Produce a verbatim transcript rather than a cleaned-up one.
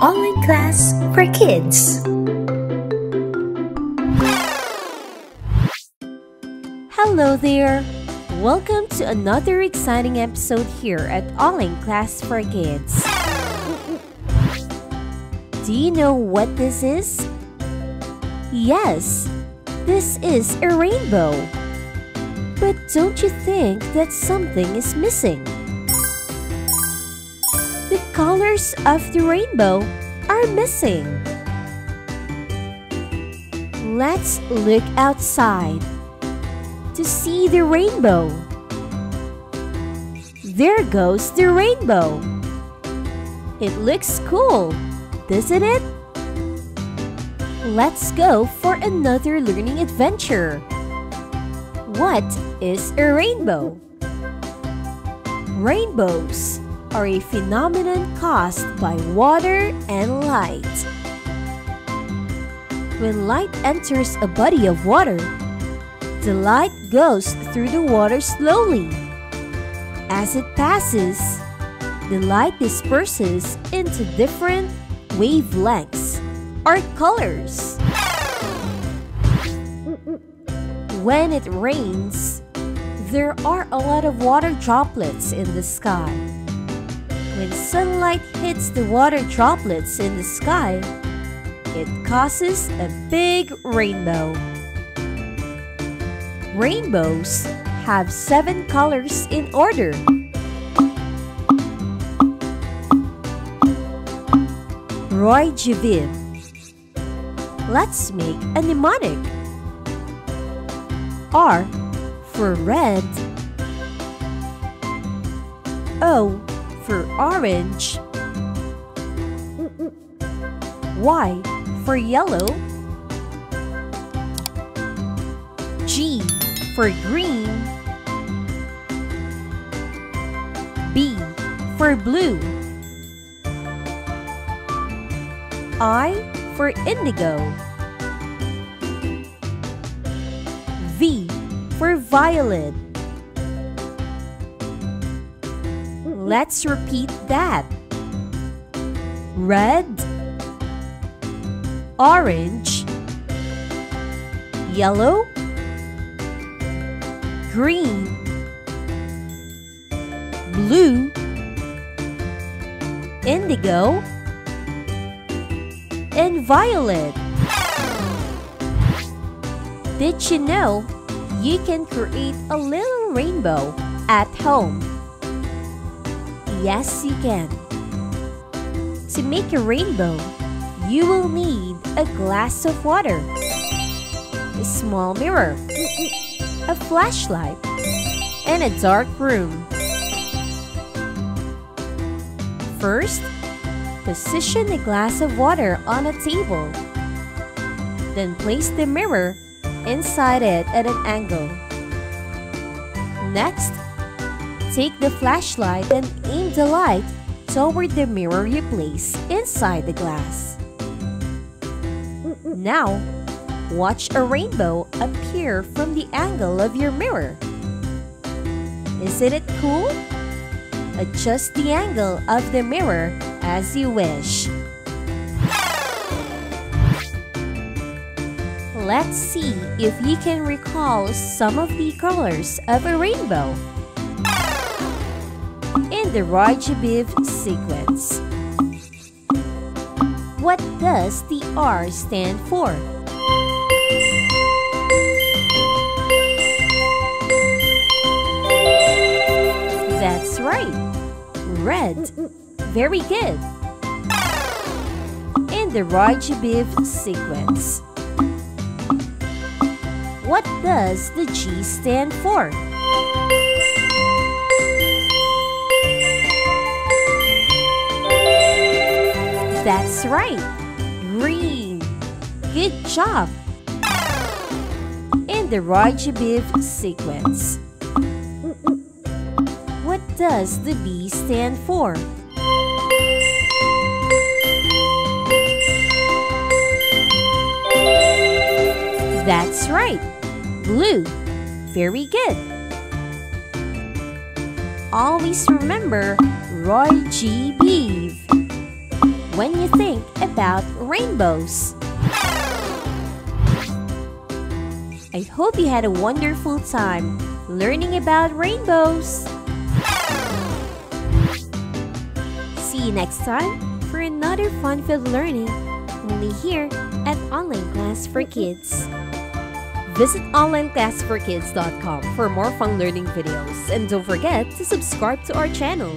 Online class for kids. Hello there! Welcome to another exciting episode here at Online Class for Kids. Do you know what this is? Yes, this is a rainbow. But don't you think that something is missing? The colors of the rainbow are missing. Let's look outside to see the rainbow. There goes the rainbow. It looks cool, doesn't it? Let's go for another learning adventure. What is a rainbow? Rainbows are a phenomenon caused by water and light. When light enters a body of water, the light goes through the water slowly. As it passes, the light disperses into different wavelengths or colors. When it rains, there are a lot of water droplets in the sky. When sunlight hits the water droplets in the sky, it causes a big rainbow. Rainbows have seven colors in order. Roy Jevin. Let's make a mnemonic. R for red, O for orange, Y for yellow, G for green, B for blue, I for indigo, V for violet. Let's repeat that. Red, orange, yellow, green, blue, indigo, and violet. Did you know you can create a little rainbow at home? Yes, you can. To make a rainbow, you will need a glass of water, a small mirror, a flashlight, and a dark room. First, position a glass of water on a table. Then place the mirror inside it at an angle. Next, take the flashlight and aim the light toward the mirror you place inside the glass. Now, watch a rainbow appear from the angle of your mirror. Isn't it cool? Adjust the angle of the mirror as you wish. Let's see if you can recall some of the colors of a rainbow in the Roy Jabbour sequence. What does the R stand for? That's right, red. Very good. In the Roy Jabbour sequence. What does the G stand for? That's right, green. Good job. In the Roy Jabbour sequence. What does the B stand for? That's right, blue. Very good. Always remember, Roy G. Beeve. When you think about rainbows. I hope you had a wonderful time learning about rainbows. See you next time for another fun-filled learning only here at Online Class for Kids. Visit Online Class four Kids dot com for more fun learning videos, and don't forget to subscribe to our channel.